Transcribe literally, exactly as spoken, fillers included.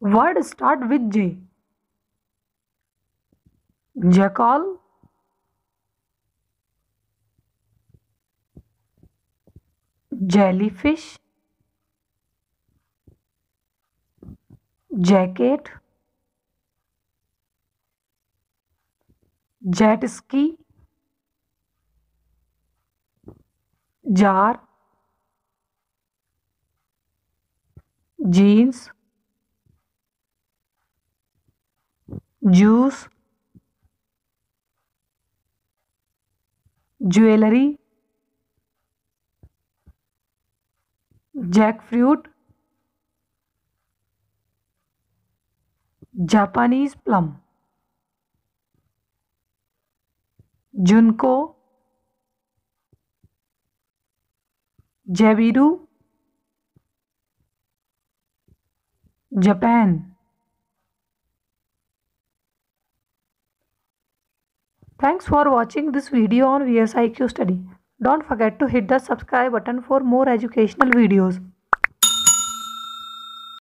Word start with J. Jackal, jellyfish, jacket, jet ski, jar, jeans, juice, jewelry, jackfruit, Japanese plum, junco, jabiru, Japan. Thanks for watching this video on V S I Q study. Don't forget to hit the subscribe button for more educational videos.